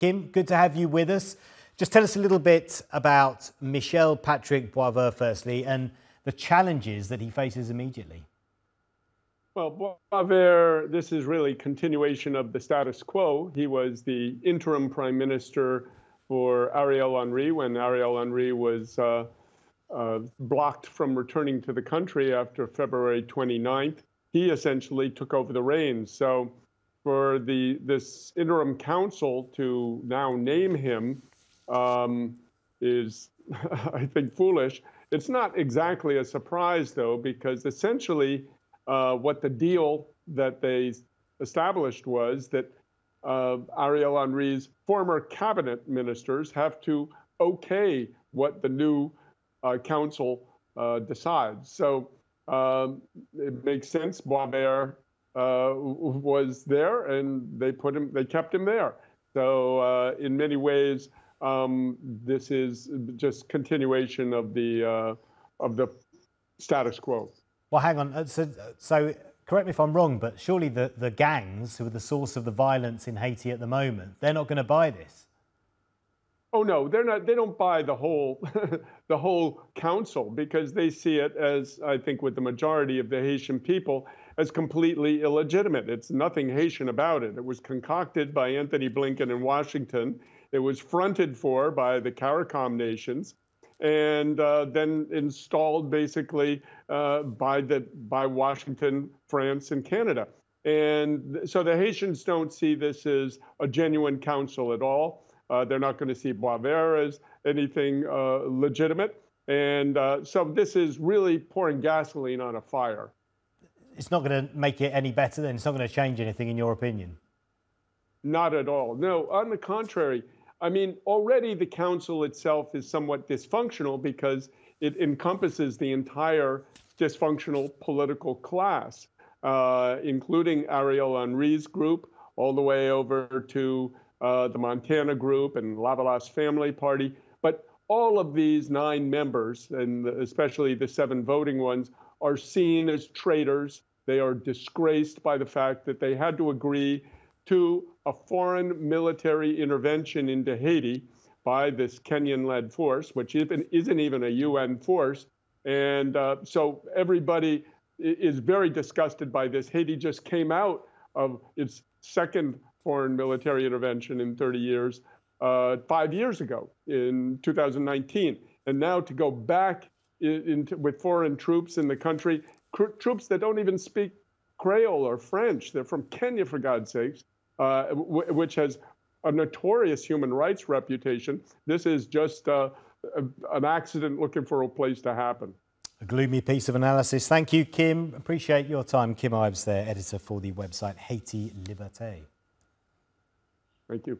Kim, good to have you with us. Just tell us a little bit about Michel Patrick Boisvert, firstly, and the challenges that he faces immediately. Well, Boisvert, this is really continuation of the status quo. He was the interim prime minister for Ariel Henry when Ariel Henry was blocked from returning to the country after February 29th. He essentially took over the reins. So for this interim council to now name him is, I think, foolish. It's not exactly a surprise, though, because essentially what the deal that they established was that Ariel Henry's former cabinet ministers have to okay what the new council decides. So it makes sense. Boisvert was there, and they kept him there. So in many ways, this is just continuation of the status quo. Well, hang on. So correct me if I'm wrong, but surely the gangs, who are the source of the violence in Haiti at the moment, they're not going to buy this. Oh no, they're not. They don't buy the whole the whole council, because they see it, as I think with the majority of the Haitian people, as completely illegitimate. It's nothing Haitian about it. It was concocted by Anthony Blinken in Washington. It was fronted for by the CARICOM nations, and then installed basically by Washington, France, and Canada. And so the Haitians don't see this as a genuine council at all. They're not going to see Boisvert as anything legitimate. And so this is really pouring gasoline on a fire. It's not going to make it any better then? It's not going to change anything, in your opinion? Not at all. No, on the contrary. I mean, already the council itself is somewhat dysfunctional because it encompasses the entire dysfunctional political class, including Ariel Henry's group, all the way over to the Montana group and Lavalas Family Party. But all of these 9 members, and especially the 7 voting ones, are seen as traitors. They are disgraced by the fact that they had to agree to a foreign military intervention into Haiti by this Kenyan-led force, which isn't even a UN force. And so everybody is very disgusted by this. Haiti just came out of its second foreign military intervention in 30 years, 5 years ago in 2019. And now to go back with foreign troops in the country, troops that don't even speak Creole or French. They're from Kenya, for God's sakes, which has a notorious human rights reputation. This is just an accident looking for a place to happen. A gloomy piece of analysis. Thank you, Kim. Appreciate your time. Kim Ives there, editor for the website Haiti Liberté. Thank you.